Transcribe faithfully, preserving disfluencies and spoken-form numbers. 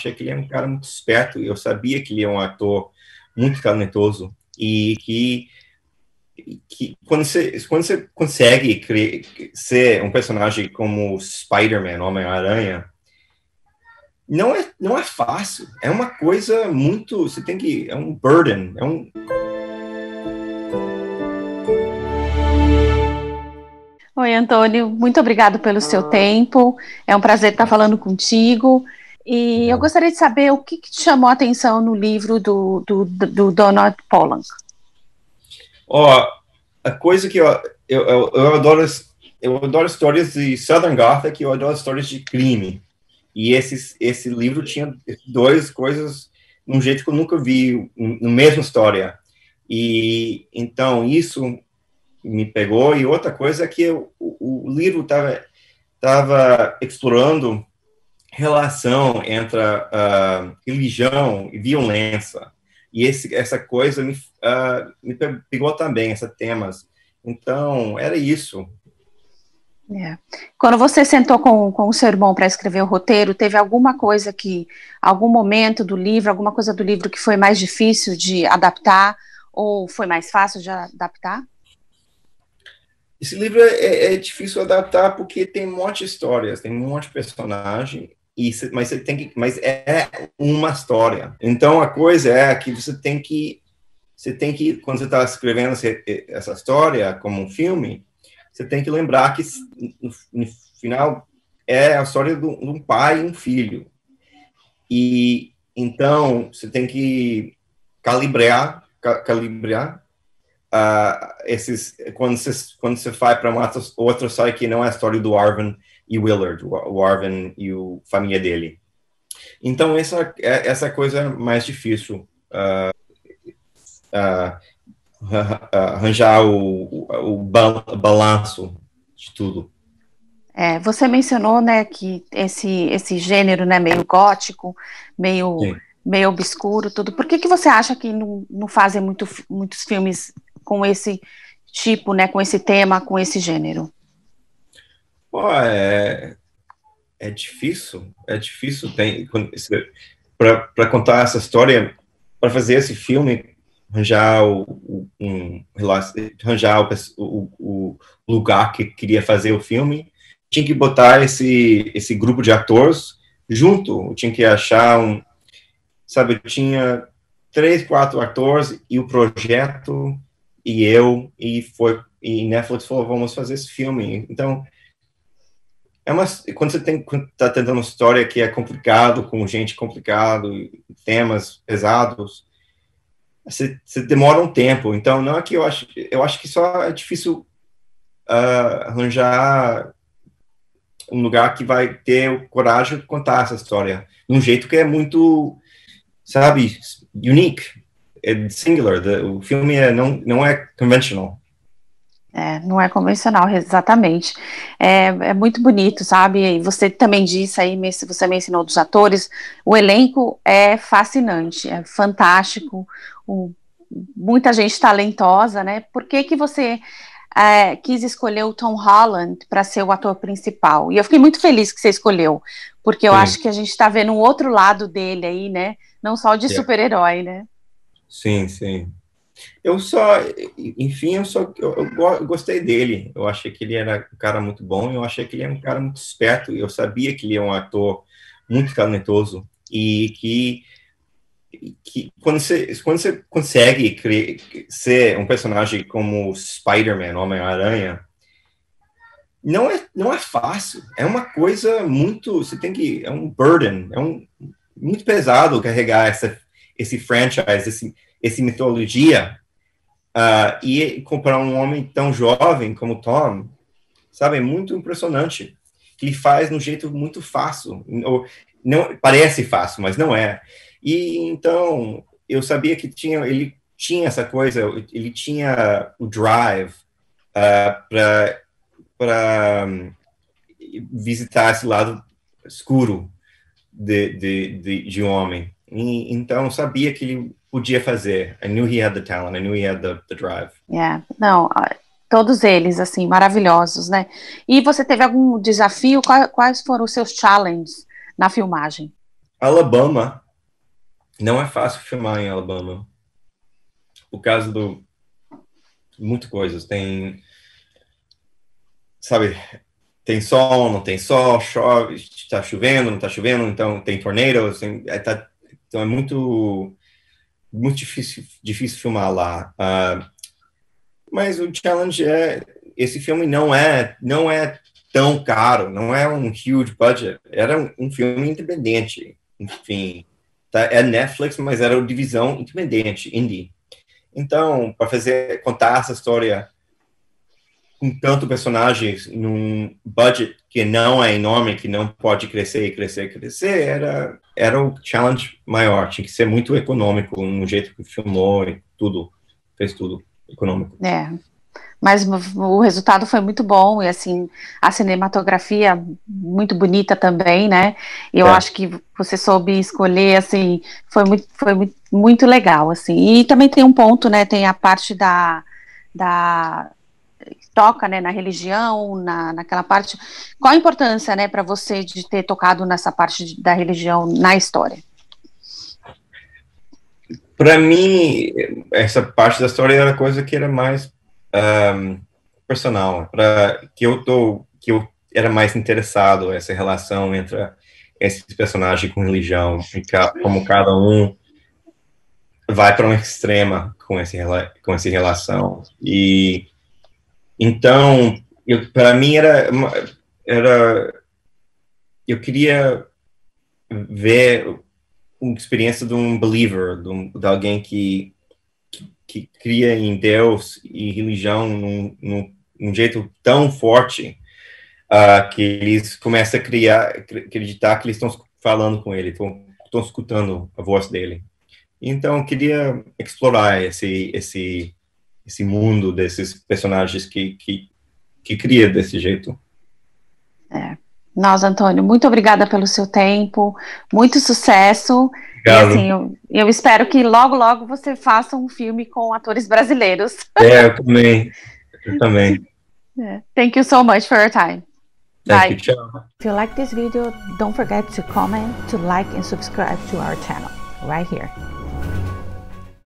achei que ele era um cara muito esperto, eu sabia que ele é um ator muito talentoso, e que, que quando, você, quando você consegue criar, ser um personagem como Spider-Man, Homem-Aranha, não é, não é fácil, é uma coisa muito, você tem que, é um burden, é um... Oi, Antônio, muito obrigado pelo seu tempo, é um prazer estar falando contigo, e eu gostaria de saber o que, que te chamou a atenção no livro do, do, do Donald Pollock. Ó, oh, a coisa que eu, eu, eu, eu, adoro, eu adoro histórias de Southern Gothic, eu adoro histórias de crime, e esses, esse livro tinha duas coisas, de um jeito que eu nunca vi, na mesma história, e então isso... me pegou, e outra coisa é que eu, o, o livro estava tava explorando relação entre uh, religião e violência, e esse, essa coisa me, uh, me pegou também, esses temas. Então, era isso. É. Quando você sentou com, com o seu irmão para escrever o roteiro, teve alguma coisa que, algum momento do livro, alguma coisa do livro que foi mais difícil de adaptar, ou foi mais fácil de adaptar? Esse livro é, é difícil adaptar porque tem um monte de histórias, tem um monte de personagem, e cê, mas você tem que, mas é uma história. Então a coisa é que você tem que, você tem que, quando você está escrevendo essa história como um filme, você tem que lembrar que no, no final é a história de um pai e um filho. E então você tem que calibrar, ca, calibrar. Uh, esses, quando você quando você vai para uma outra história que não é a história do Arvin e Willard, o Arvin e o família dele. Então essa essa coisa mais difícil uh, uh, arranjar o, o, o balanço de tudo. É, você mencionou, né, que esse esse gênero, né, meio gótico, meio Sim. meio obscuro, tudo. Por que que você acha que não, não fazem muito muitos filmes com esse tipo, né, com esse tema, com esse gênero? Pô, é, é difícil, é difícil para contar essa história, para fazer esse filme, arranjar o, o, um, arranjar o, o, o lugar que queria fazer o filme, tinha que botar esse, esse grupo de atores junto, tinha que achar um, sabe, eu tinha três, quatro atores e o projeto e eu, e foi, e Netflix falou, vamos fazer esse filme. Então, é uma, quando você tem, quando tá tentando uma história que é complicado, com gente complicado, temas pesados, você, você demora um tempo. Então, não é que eu acho, eu acho que só é difícil uh, arranjar um lugar que vai ter o coragem de contar essa história de um jeito que é muito, sabe, unique, é singular, o filme é, não, não é convencional. É, não é convencional, exatamente. É, é muito bonito, sabe, e você também disse aí, você mencionou dos atores, o elenco é fascinante, é fantástico, o, muita gente talentosa, né, por que que você é, quis escolher o Tom Holland para ser o ator principal? E eu fiquei muito feliz que você escolheu, porque eu Sim. acho que a gente está vendo um outro lado dele aí, né? Não só de super-herói, né? Sim, sim. Eu só, enfim, eu só eu, eu gostei dele. Eu achei que ele era um cara muito bom, eu achei que ele era um cara muito esperto, eu sabia que ele é um ator muito talentoso, e que, que quando, você, quando você consegue criar, ser um personagem como Spider-Man, Homem-Aranha, não é, não é fácil, é uma coisa muito, você tem que, é um burden, é um muito pesado carregar essa, esse franchise, esse, esse mitologia, uh, e comprar um homem tão jovem como Tom, sabe, é muito impressionante, que ele faz de um jeito muito fácil, ou, não, parece fácil, mas não é, e então, eu sabia que tinha, ele tinha essa coisa, ele tinha o drive uh, para para um, visitar esse lado escuro de, de, de, de homem. E, então, sabia que ele podia fazer. I knew he had the talent, I knew he had the, the drive. Yeah. Não, todos eles, assim, maravilhosos, né? E você teve algum desafio? Quais foram os seus challenges na filmagem? Alabama. Não é fácil filmar em Alabama. Por causa do... Muita coisa. Tem... Sabe... Tem sol, não tem sol, chove, está chovendo, não está chovendo, então tem tornado, assim, é, tá, então é muito, muito difícil, difícil filmar lá. Uh, mas o challenge é, esse filme não é, não é tão caro, não é um huge budget, era um, um filme independente, enfim. Tá, é Netflix, mas era uma divisão independente, indie. Então, para fazer, contar essa história... com tanto personagens num budget que não é enorme, que não pode crescer e crescer e crescer, era, era o challenge maior. Tinha que ser muito econômico, no jeito que filmou e tudo, fez tudo econômico. É, mas o resultado foi muito bom e, assim, a cinematografia muito bonita também, né? Eu é. acho que você soube escolher, assim, foi muito, foi muito legal, assim. E também tem um ponto, né, tem a parte da... da toca, né, na religião, na, naquela parte. Qual a importância, né, para você de ter tocado nessa parte de, da religião na história? Para mim, essa parte da história era coisa que era mais um, personal, para que eu tô, que eu era mais interessado essa relação entre esses personagens com religião, como cada um vai para um extrema com esse com essa relação e então, para mim era, era, eu queria ver uma experiência de um believer, de, um, de alguém que, que, que cria em Deus e religião num, num, num jeito tão forte uh, que eles começam a criar, acreditar que eles estão falando com ele, estão, estão escutando a voz dele. Então, eu queria explorar esse... esse esse mundo desses personagens que, que, que cria desse jeito. É. Nós, Antônio, muito obrigada pelo seu tempo, muito sucesso. Obrigado. E, assim, eu, eu espero que logo, logo você faça um filme com atores brasileiros. É, eu também. Eu também. É. Thank you so much for your time. Thank Bye. You, tchau. If you like this video, don't forget to comment, to like and subscribe to our channel right here.